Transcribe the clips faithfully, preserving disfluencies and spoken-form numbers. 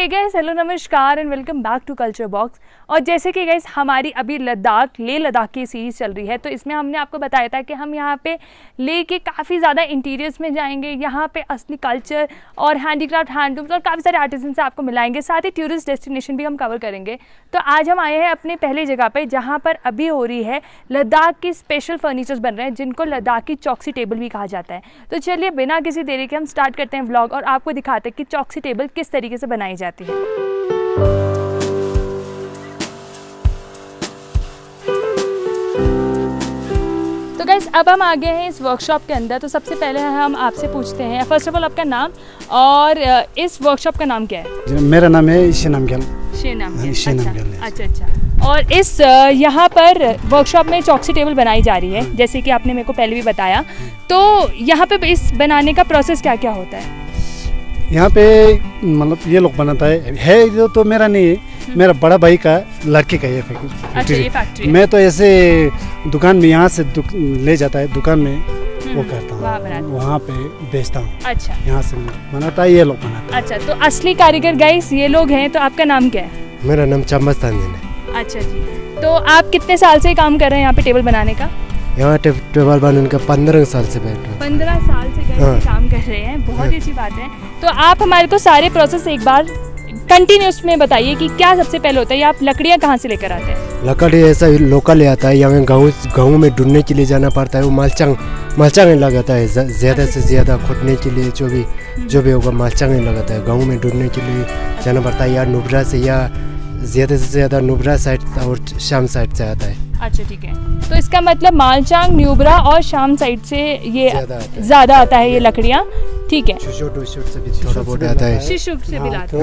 हे guys, hello नमस्कार and welcome back to culture box. और जैसे कि गाइस हमारी अभी लद्दाख ले लद्दाख की सीरीज़ चल रही है, तो इसमें हमने आपको बताया था कि हम यहाँ पे ले के काफ़ी ज़्यादा इंटीरियर्स में जाएंगे। यहाँ पे असली कल्चर और हैंडीक्राफ्ट, हैंडलूम्स और काफ़ी सारे आर्टिजन से आपको मिलाएंगे। साथ ही टूरिस्ट डेस्टिनेशन भी हम कवर करेंगे। तो आज हम आए हैं अपने पहले जगह पर, जहाँ पर अभी हो रही है लद्दाख की स्पेशल फर्नीचर्स बन रहे हैं, जिनको लद्दाख की चौकसी टेबल भी कहा जाता है। तो चलिए बिना किसी देरी के हम स्टार्ट करते हैं व्लॉग और आपको दिखाते हैं कि चौकसी टेबल किस तरीके से बनाई जाती है। तो गाइस अब हम आ गए हैं इस वर्कशॉप के अंदर। तो सबसे पहले हम आपसे पूछते हैं, फर्स्ट ऑफ ऑल आपका नाम और इस वर्कशॉप का नाम क्या है? मेरा नाम है शेनाम गल। शेनाम गल, शेनाम गल। अच्छा अच्छा। और इस यहाँ पर वर्कशॉप में चौकसी टेबल बनाई जा रही है, जैसे कि आपने मेरे को पहले भी बताया। तो यहाँ पे इस बनाने का प्रोसेस क्या क्या होता है? यहाँ पे मतलब ये लोग बनाता है, है जो तो मेरा नहीं है, मेरा बड़ा भाई का लड़के का ये फैक्ट्री। अच्छा, मैं तो ऐसे दुकान में यहाँ से ले जाता है, दुकान में वो करता हूँ, वहाँ पे बेचता हूँ। अच्छा, यहाँ से बनाता है ये लोग बनाता है। अच्छा, तो असली कारीगर गाइस ये लोग हैं। तो आपका नाम क्या है? मेरा नाम चम्मच तांजन है। अच्छा जी। तो आप कितने साल से काम कर रहे हैं यहाँ पे टेबल बनाने का? यहाँ टेबल बनाने का पंद्रह साल से बैठे, पंद्रह साल से गाइस काम कर रहे हैं। बहुत ही अच्छी बात है। तो आप हमारे को सारे प्रोसेस एक बार कंटिन्यूस में बताइए कि क्या सबसे पहले होता है। आप लकड़ियाँ कहाँ से लेकर आते हैं? लकड़ी ऐसा लोकल ले आता है, यहाँ गाँव गाँव में ढूंढने के लिए जाना पड़ता है। वो मालचांग मालचांग लगाता है, ज़्यादा से ज़्यादा खोदने के लिए जो भी जो भी होगा मालचांग लगाता है। गाँव में ढूंढने के लिए जाना पड़ता है, या नुब्रा से, या ज़्यादा से ज़्यादा नुब्रा साइड और शाम साइड से आता है। अच्छा ठीक है। तो इसका मतलब मालचांग, न्यूब्रा और शाम साइड से ये ज़्यादा आता है ये लकड़ियाँ। ठीक है। शिशु से मिला तो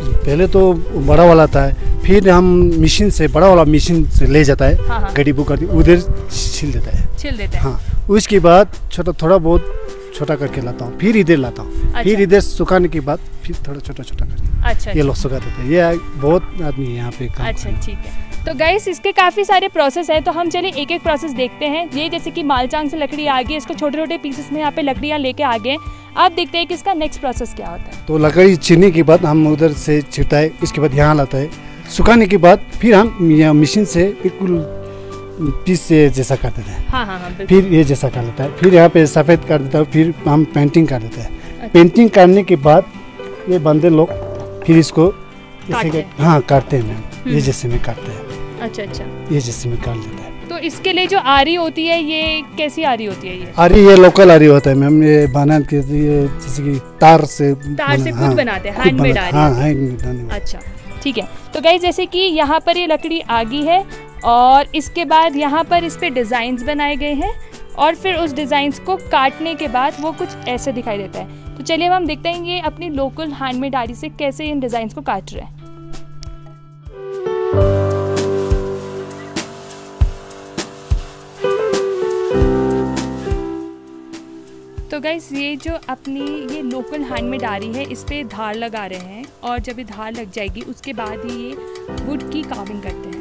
पहले तो बड़ा वाला आता है, फिर हम मशीन से बड़ा वाला मशीन से ले जाता है, गरीबों का उधर छिल देता है, छिल देता है। हाँ, उसके बाद छोटा थोड़ा बहुत छोटा करके लाता हूँ, फिर इधर लाता हूँ। अच्छा। फिर इधर सुखाने के बाद फिर थोड़ा छोटा छोटा करके। अच्छा, ये लोग सुखा देते हैं। ये बहुत आदमी यहाँ पे काम। अच्छा ठीक है। तो गाइस इसके काफ़ी सारे प्रोसेस हैं, तो हम चलिए एक एक प्रोसेस देखते हैं। ये जैसे कि मालचांग से लकड़ी आ गई, इसको छोटे छोटे पीसेस में यहाँ पे लकड़ियाँ लेके आ गए। आप देखते हैं कि इसका नेक्स्ट प्रोसेस क्या होता है। तो लकड़ी छीनने के बाद हम उधर से छिड़ता है, इसके बाद यहाँ लाता है, सुखाने के बाद फिर हम मशीन से बिल्कुल पीस से जैसा कर देते हैं। हाँ हाँ हाँ, फिर ये जैसा कर लेता है, फिर यहाँ पे सफ़ेद कर देता है, फिर हम पेंटिंग कर देते हैं। अच्छा। पेंटिंग करने के बाद ये बंदे लोग फिर इसको जैसे हाँ काटते हैं मैम, ये जैसे में काटते हैं। अच्छा अच्छा, ये जैसे में काट लेता है। तो इसके लिए जो आरी होती है, ये कैसी आरी होती है? ये आरी ये लोकल आरी होता है मैम, ये बना के जैसे कि तार से तार से खुद बनाते हैं, हैंडमेड आरी। अच्छा ठीक है। तो गाइस जैसे कि यहाँ पर ये लकड़ी आ गई है और इसके बाद यहाँ पर इस पर डिज़ाइंस बनाए गए हैं और फिर उस डिज़ाइंस को काटने के बाद वो कुछ ऐसे दिखाई देता है। तो चलिए हम देखते हैं ये अपनी लोकल हैंडमेड आरी से कैसे इन डिज़ाइंस को काट रहे हैं। तो गाइस ये जो अपनी ये लोकल हैंडमेड आरी है, इस पर धार लगा रहे हैं और जब ये धार लग जाएगी उसके बाद ही ये वुड की कार्विंग करते हैं।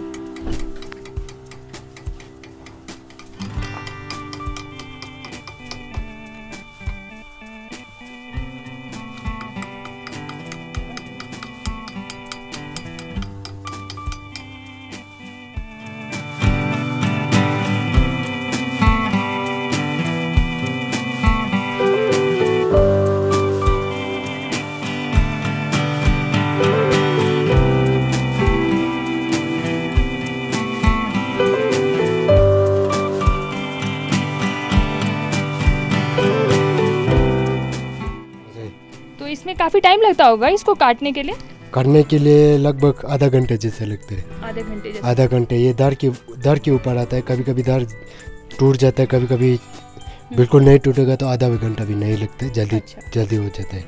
काफी टाइम लगता होगा इसको काटने के लिए? काटने के लिए लगभग आधा घंटे जैसे लगते हैं। आधे घंटे जैसे? आधा घंटे। ये दार के दार के ऊपर आता है, कभी कभी दार टूट जाता है, कभी कभी बिल्कुल नहीं टूटेगा तो आधा घंटा भी नहीं लगता, जल्दी जल्दी हो जाता है।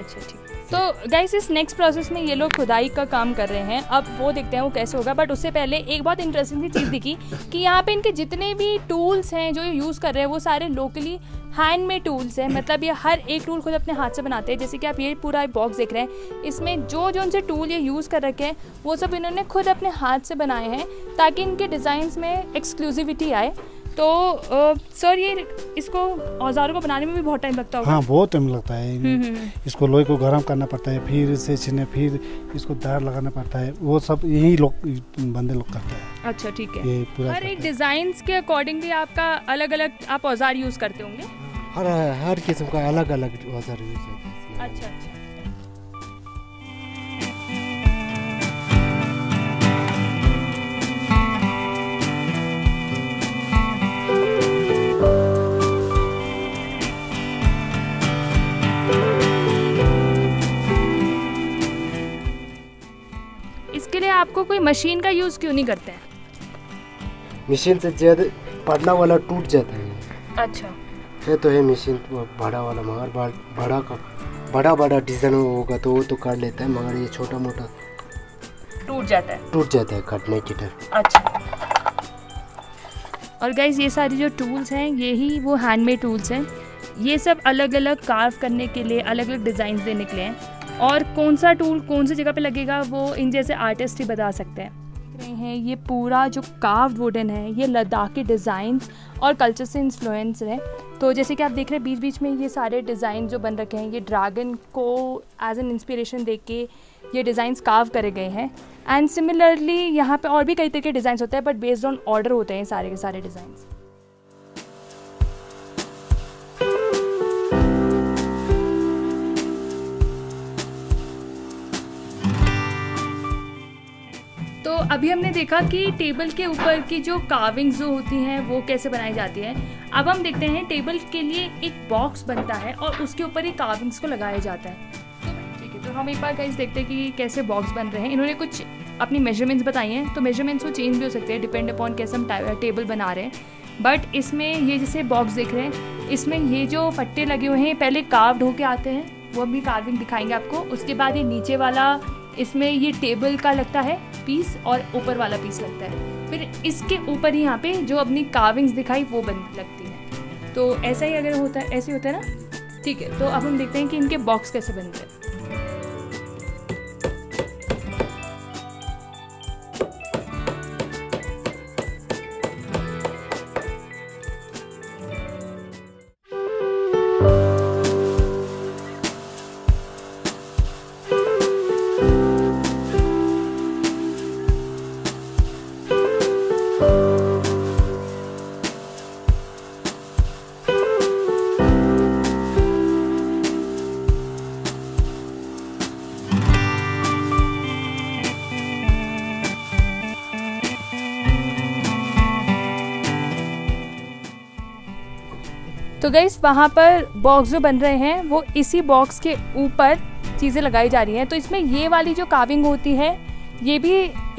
अच्छा ठीक। तो गाइस इस नेक्स्ट प्रोसेस में ये लोग खुदाई का काम कर रहे हैं, अब वो देखते हैं वो कैसे होगा। बट उससे पहले एक बहुत इंटरेस्टिंग सी चीज़ दिखी कि यहाँ पे इनके जितने भी टूल्स हैं जो यूज़ कर रहे हैं वो सारे लोकली हैंडमेड टूल्स हैं। मतलब ये हर एक टूल खुद अपने हाथ से बनाते हैं। जैसे कि आप ये पूरा बॉक्स देख रहे हैं, इसमें जो जो उनसे टूल ये यूज़ कर रखे हैं वो सब इन्होंने खुद अपने हाथ से बनाए हैं ताकि इनके डिज़ाइंस में एक्सक्लूसिविटी आए। तो आ, सर ये इसको औजारों को बनाने में भी बहुत टाइम लगता होगा। हाँ बहुत टाइम लगता है, इसको लोहे को गर्म करना पड़ता है, फिर इसे छीने, फिर इसको दार लगाना पड़ता है, वो सब यही लोग बंदे लोग करते हैं। अच्छा ठीक है, ये पूरा हर एक डिजाइन के अकॉर्डिंगली आपका अलग अलग आप औजार यूज करते होंगे? हर हर किस्म का अलग अलग औजार यूज करते हैं। अच्छा अच्छा, इसके लिए आपको कोई मशीन का यूज क्यों नहीं करते हैं? मशीन से ज्यादा पतला वाला टूट जाता है। अच्छा, ये तो है मशीन बड़ा वाला, मगर बड़ा का बड़ा बड़ा डिजाइन होगा तो वो तो काट लेता है, मगर ये छोटा मोटा टूट जाता है, टूट जाता है काटने की तरफ। अच्छा, और गाइज ये सारी जो टूल्स हैं यही वो हैंडमेड टूल्स हैं, ये सब अलग अलग कार्व करने के लिए, अलग अलग डिज़ाइन देने के लिए हैं, और कौन सा टूल कौन सी जगह पे लगेगा वो इन जैसे आर्टिस्ट ही बता सकते हैं। हैं ये पूरा जो कार्व्ड वुडन है ये लद्दाखी डिज़ाइंस और कल्चर से इन्फ्लुएंस है। तो जैसे कि आप देख रहे हैं बीच बीच में ये सारे डिज़ाइन जो बन रखे हैं, ये ड्रैगन को एज एन इंस्पिरेशन दे के ये डिज़ाइंस कार्व करे गए हैं। एंड सिमिलरली यहाँ पे और भी कई तरह के डिज़ाइन होते हैं, बट बेस्ड ऑन ऑर्डर होते हैं सारे के सारे डिज़ाइंस। तो अभी हमने देखा कि टेबल के ऊपर की जो कार्विंग्स जो होती हैं वो कैसे बनाई जाती है। अब हम देखते हैं टेबल के लिए एक बॉक्स बनता है और उसके ऊपर ये कार्विंग्स को लगाया जाता है। ठीक है, तो हम एक बार गाइस देखते हैं कि कैसे बॉक्स बन रहे हैं। इन्होंने कुछ अपनी मेजरमेंट्स बताई हैं, तो मेजरमेंट्स वो चेंज भी हो सकते हैं डिपेंड अपॉन कैसे हम टेबल बना रहे हैं। बट इसमें ये जैसे बॉक्स देख रहे हैं, इसमें ये जो फट्टे लगे हुए हैं पहले कार्व्ड होके आते हैं, वो भी कार्विंग दिखाएंगे आपको। उसके बाद ये नीचे वाला, इसमें ये टेबल का लगता है पीस और ऊपर वाला पीस लगता है, फिर इसके ऊपर ही यहाँ पे जो अपनी कार्विंग्स दिखाई वो बन लगती है। तो ऐसा ही अगर होता है, ऐसे होता है ना। ठीक है, तो अब हम देखते हैं कि इनके बॉक्स कैसे बनते हैं। तो गाइस वहाँ पर बॉक्स जो बन रहे हैं वो इसी बॉक्स के ऊपर चीज़ें लगाई जा रही हैं। तो इसमें ये वाली जो कार्विंग होती है ये भी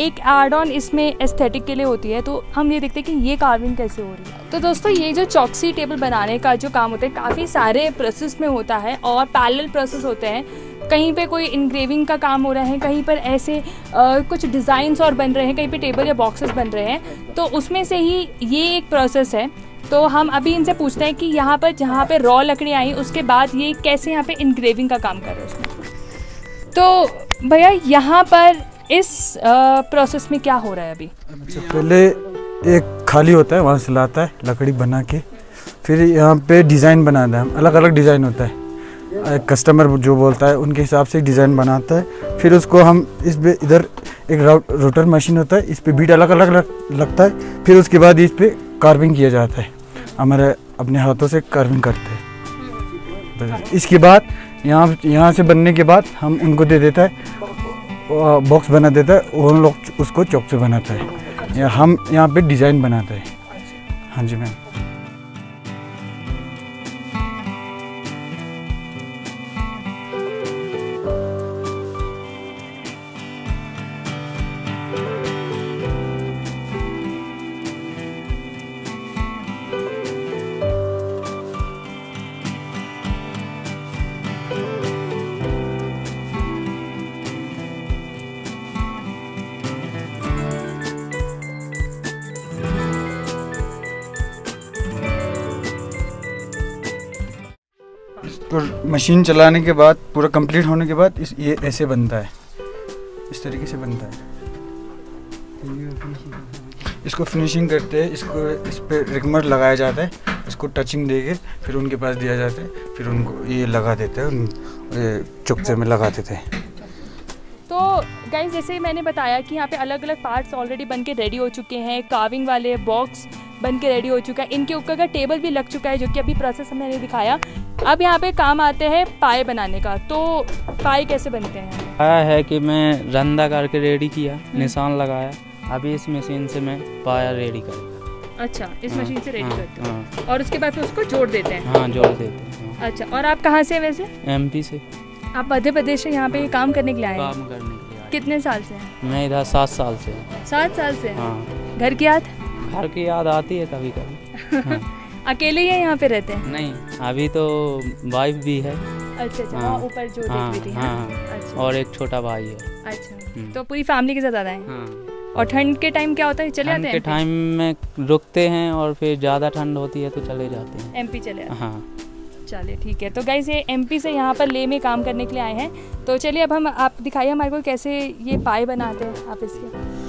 एक ऐड ऑन इसमें एस्थेटिक के लिए होती है। तो हम ये देखते हैं कि ये कार्विंग कैसे हो रही है। तो दोस्तों ये जो चौकसी टेबल बनाने का जो काम होता है काफ़ी सारे प्रोसेस में होता है और पैरेलल प्रोसेस होते हैं। कहीं पे कोई इंग्रेविंग का काम हो रहा है, कहीं पर ऐसे आ, कुछ डिज़ाइंस और बन रहे हैं, कहीं पे टेबल या बॉक्सेस बन रहे हैं, तो उसमें से ही ये एक प्रोसेस है। तो हम अभी इनसे पूछते हैं कि यहाँ पर जहाँ पे रॉ लकड़ी आई उसके बाद ये कैसे यहाँ पे इंग्रेविंग का काम कर रहे हैं उसमें। तो भैया यहाँ पर इस आ, प्रोसेस में क्या हो रहा है अभी? पहले एक खाली होता है, वहाँ से लाता है लकड़ी बना के, फिर यहाँ पे डिज़ाइन बनाता है। अलग अलग डिज़ाइन होता है, कस्टमर जो बोलता है उनके हिसाब से डिज़ाइन बनाता है, फिर उसको हम इस पे इधर एक रोटर मशीन होता है, इस पे बीट अलग अलग लगता है, फिर उसके बाद इस पे कार्विंग किया जाता है। हमारे अपने हाथों से कार्विंग करते हैं। इसके बाद यहाँ यहाँ से बनने के बाद हम उनको दे देता है, बॉक्स बना देता है, वो लोग उसको चौकसे बनाता है या हम यहाँ पर डिज़ाइन बनाते हैं। हाँ जी मैम। तो मशीन चलाने के बाद पूरा कंप्लीट होने के बाद इस ये ऐसे बनता है, इस तरीके से बनता है। इसको फिनिशिंग करते हैं, इसको इस पर रिगमर लगाया जाता है, इसको टचिंग देके फिर उनके पास दिया जाता है, फिर उनको ये लगा देते हैं, चोकसे में लगा देते हैं। तो गाइस जैसे मैंने बताया कि यहाँ पे अलग अलग पार्ट्स ऑलरेडी बन के रेडी हो चुके हैं, कार्विंग वाले बॉक्स बन के रेडी हो चुका है, इनके ऊपर का टेबल भी लग चुका है जो कि अभी प्रोसेस हमने नहीं दिखाया। अब यहाँ पे काम आते हैं पाए बनाने का। तो पाए कैसे बनते हैं? आया है कि मैं रंधा करके रेडी किया, निशान लगाया, अभी इस मशीन से मैं पाया रेडी कर। अच्छा, इस मशीन से रेडी करते हैं और उसके बाद उसको जोड़ देते हैं? हाँ, जोड़ देते हैं। अच्छा, और आप कहाँ से? वैसे एमपी से। आप मध्य प्रदेश से यहाँ पे काम करने के लिए आए? काम करने के लिए। कितने साल से? मैं इधर सात साल से। सात साल से? हाँ। घर की याद? घर की याद आती है कभी कभी। हाँ। अकेले ही यहाँ पे रहते हैं? नहीं, अभी तो वाइफ भी है। अच्छा अच्छा, ऊपर जो देख रही है, और एक छोटा भाई है। अच्छा, तो पूरी फैमिली के साथ आए हैं। और ठंड के टाइम क्या होता है? चले जाते हैं? ठंड के टाइम में रुकते हैं और फिर ज़्यादा ठंड होती है तो चले जाते हैं एमपी चले जाते हैं। हाँ, चलिए ठीक है। तो गाइस ये एमपी से यहाँ पर ले में काम करने के लिए आए हैं। तो चलिए अब हम आप दिखाइए हमारे को कैसे ये पाए बनाते हैं आप इसके।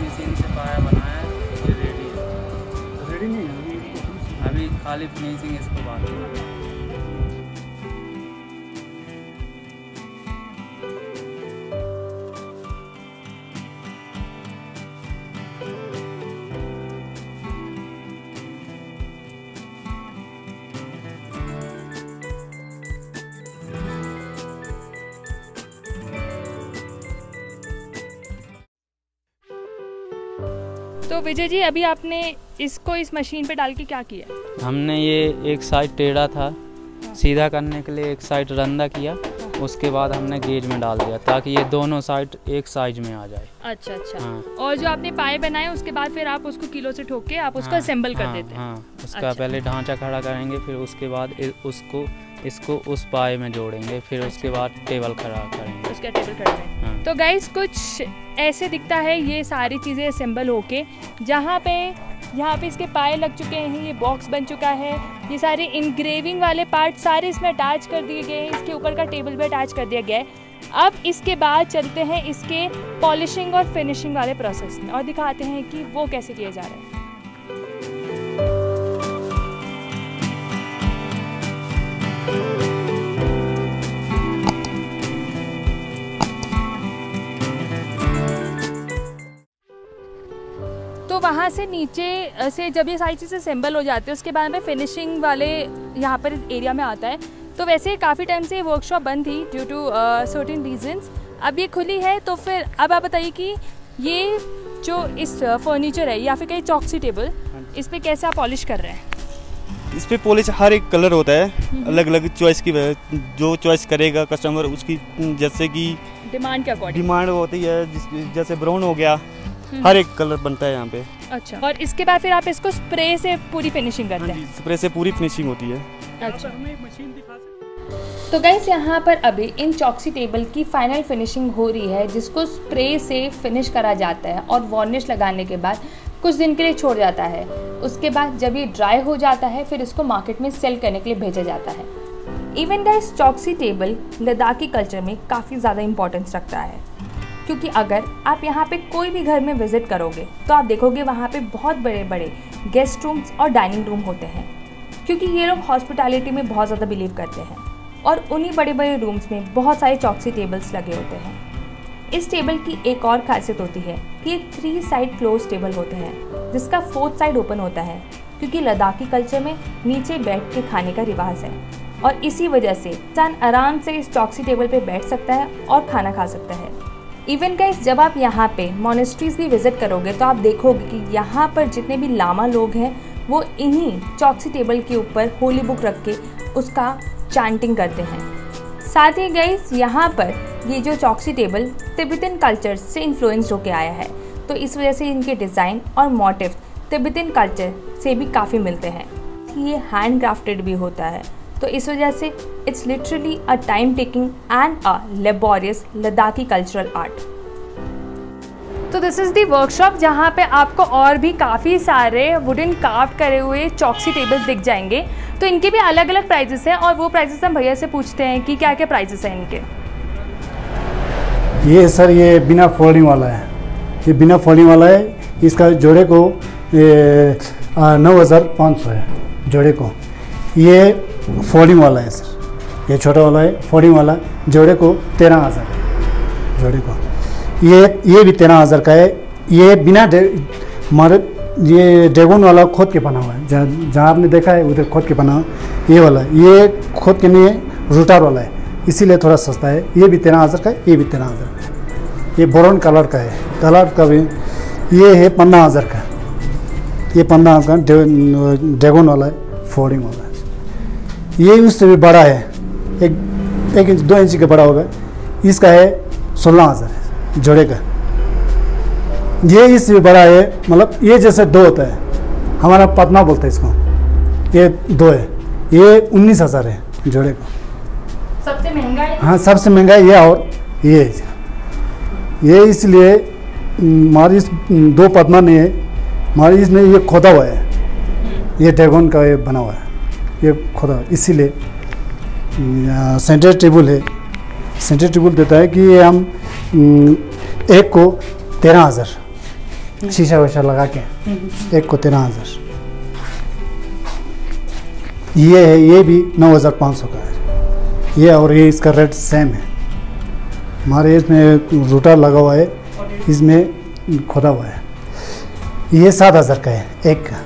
मशीन से पाया बनाया, ये रेडी है। रेडी नहीं है अभी, खाली फिनिशिंग इसको बाकी है। तो विजय जी, अभी आपने इसको इस मशीन पे डाल के क्या किया? हमने ये एक साइड टेढ़ा था, सीधा करने के लिए एक साइड रंधा किया, उसके बाद हमने गेज में डाल दिया ताकि ये दोनों साइड एक साइज में आ जाए। अच्छा अच्छा। हाँ। और जो आपने पाए बनाए उसके बाद फिर आप उसको किलो से ठोक के आप उसको असेंबल हाँ, कर देते हैं? हाँ, उसका अच्छा। पहले ढांचा खड़ा करेंगे, फिर उसके बाद उसको इसको उस पाए में जोड़ेंगे, फिर उसके बाद टेबल खड़ा करेंगे, उसका टेबल खड़ा करेंगे। हाँ। तो गाइस कुछ ऐसे दिखता है ये सारी चीज़ें असेंबल होके, जहाँ पे यहाँ पे इसके पाए लग चुके हैं, ये बॉक्स बन चुका है, ये सारे इंग्रेविंग वाले पार्ट सारे इसमें अटैच कर दिए गए हैं, इसके ऊपर का टेबल भी अटैच कर दिया गया है। अब इसके बाद चलते हैं इसके पॉलिशिंग और फिनिशिंग वाले प्रोसेस में और दिखाते हैं कि वो कैसे किया जा रहा है। वहाँ से नीचे से जब ये सारी चीज़ें असेंबल हो जाती है उसके बाद में फिनिशिंग वाले यहाँ पर एरिया में आता है। तो वैसे काफ़ी टाइम से ये वर्कशॉप बंद थी ड्यू टू सर्टेन रीजंस, अब ये खुली है। तो फिर अब आप बताइए कि ये जो इस फर्नीचर है या फिर कहीं चौकसी टेबल, इस पर कैसे आप पॉलिश कर रहे हैं? इस पर पॉलिश हर एक कलर होता है, अलग अलग चॉइस की, जो चॉइस करेगा कस्टमर उसकी जैसे कि डिमांड के अकॉर्डिंग डिमांड होती है। जैसे ब्राउन हो गया, हर एक कलर बनता है यहाँ पे। अच्छा, और इसके बाद फिर आप इसको स्प्रे से पूरी फिनिशिंग करते हैं? स्प्रे से पूरी फिनिशिंग होती है। अच्छा, हमें एक मशीन दिखा सकते हैं? तो गाइस यहाँ पर अभी इन चॉक्सी टेबल की फाइनल फिनिशिंग हो रही है, जिसको स्प्रे से फिनिश करा जाता है और वार्निश लगाने के बाद कुछ दिन के लिए छोड़ जाता है। उसके बाद जब ये ड्राई हो जाता है फिर इसको मार्केट में सेल करने के लिए भेजा जाता है। Even guys Choksi table Ladakhi culture में काफ़ी ज़्यादा इंपॉर्टेंस रखता है, क्योंकि अगर आप यहाँ पे कोई भी घर में विज़िट करोगे तो आप देखोगे वहाँ पे बहुत बड़े बड़े गेस्ट रूम्स और डाइनिंग रूम होते हैं, क्योंकि ये लोग हॉस्पिटैलिटी में बहुत ज़्यादा बिलीव करते हैं और उन्हीं बड़े बड़े रूम्स में बहुत सारे चॉक्सी टेबल्स लगे होते हैं। इस टेबल की एक और खासियत होती है कि ये थ्री साइड क्लोज टेबल होते हैं, जिसका फोर्थ साइड ओपन होता है, क्योंकि लद्दाखी कल्चर में नीचे बैठ के खाने का रिवाज है और इसी वजह से इंसान आराम से इस चॉक्सी टेबल पर बैठ सकता है और खाना खा सकता है। इवन गाइस जब आप यहाँ पे मोनेस्ट्रीज़ भी विज़िट करोगे तो आप देखोगे कि यहाँ पर जितने भी लामा लोग हैं वो इन्हीं चॉक्सी टेबल के ऊपर होली बुक रख के उसका चांटिंग करते हैं। साथ ही गाइस यहाँ पर ये जो चॉक्सी टेबल तिब्बतन कल्चर से इन्फ्लुएंस्ड होकर आया है, तो इस वजह से इनके डिज़ाइन और मोटिव तिब्बतन कल्चर से भी काफ़ी मिलते हैं। ये हैंड क्राफ्टेड भी होता है, तो इस वजह से it's literally a time taking and a laborious Ladakhi cultural art. तो दिस इज़ दी वर्कशॉप जहाँ पे आपको और भी काफ़ी सारे वुडन कार्व करे हुए चौकसी टेबल्स दिख जाएंगे। तो इनके भी अलग अलग प्राइजेस हैं और वो प्राइजेस हम भैया से पूछते हैं कि क्या क्या प्राइजेस हैं इनके। ये सर ये बिना फोल्डिंग वाला है, ये बिना फोल्डिंग वाला है, इसका जोड़े को नौ हज़ार पाँच सौ है जोड़े को। ये फोल्डिंग वाला है सर, ये छोटा वाला है फोल्डिंग वाला, जोड़े को तेरह हज़ार है जोड़े को। ये ये भी तेरह हज़ार का है। ये बिना मारे ये ड्रैगन वाला खोद के बना हुआ है, जहाँ जहाँ आपने देखा है उधर खोद के बना हुआ। ये वाला ये खोद के नहीं है, रूटार वाला है, इसीलिए थोड़ा सस्ता है। ये भी तेरह हज़ार का है, ये भी तेरह हज़ार का है। ये बोरोन कलर का है, कलर का भी ये है पंद्रह हज़ार का। ये पंद्रह हज़ार का ड्रैगन वाला है, फोल्डिंग वाला है। ये उससे भी बड़ा है, एक एक इंच दो इंच का बड़ा होगा। इसका है सोलह हज़ार जोड़े का। ये इससे बड़ा है, मतलब ये जैसे दो होता है, हमारा पतना बोलते हैं इसको, ये दो है। ये उन्नीस हज़ार है जोड़े का, सबसे महंगा है। हाँ सबसे महंगा है ये। और ये ये इसलिए हमारी इस दो पतना नहीं है, हमारी इसमें ये खोदा हुआ है, ये ड्रैगन का ये बना हुआ है, ये खोदा हुआ है। इसीलिए सेंटर टेबल है, सेंटर टेबल देता है कि ये हम एक को तेरह हज़ार शीशा वशा लगा के, एक को तेरह हज़ार। ये है, ये भी नौ हज़ार पाँच सौ का है ये। और ये इसका रेट सेम है, हमारे इसमें रूटर लगा हुआ है, इसमें खोदा हुआ है। ये सात हज़ार का है एक का,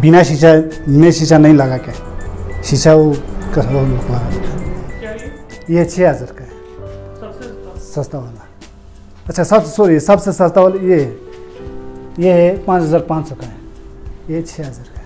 बिना शीशा में, शीशा नहीं लगा के, शीशा वो लगा के। ये छः हज़ार का है सस्ता वाला। अच्छा सब सॉरी सबसे सस्ता वाला ये है, ये है पाँच हज़ार पाँच सौ का है, ये छः हज़ार का है।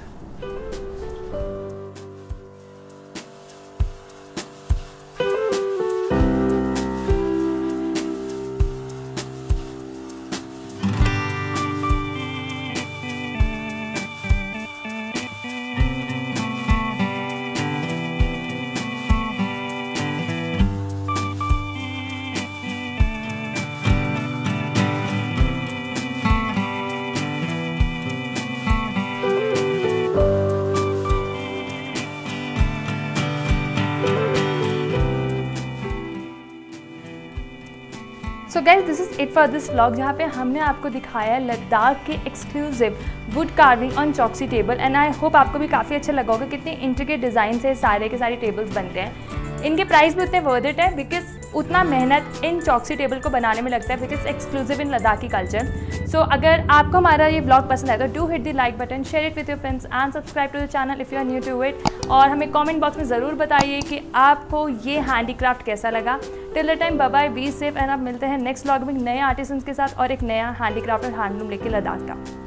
So guys this is it for this vlog, जहाँ पे हमने आपको दिखाया लद्दाख के exclusive wood carving on Choksi table. And I hope आपको भी काफ़ी अच्छा लगा होगा, कितने इंट्रिकेट डिज़ाइन से सारे के सारे टेबल्स बनते हैं। इनके प्राइस भी उतने वर्थ इट है, बिकॉज उतना मेहनत इन चॉक्सी टेबल को बनाने में लगता है, which is exclusive in Ladakhi culture. So अगर आपको हमारा ये व्लॉग पसंद आए तो do hit the like button, share it with your friends and subscribe to the channel if you are new to it. और हमें कॉमेंट बॉक्स में ज़रूर बताइए कि आपको ये हैंडीक्राफ्ट कैसा लगा। Till the time bye, be safe and आप मिलते हैं नेक्स्ट व्लॉग में नए आर्टिसंस के साथ और एक नया हैंडीक्राफ्ट और हैंडलूम लेके लद्दाख का।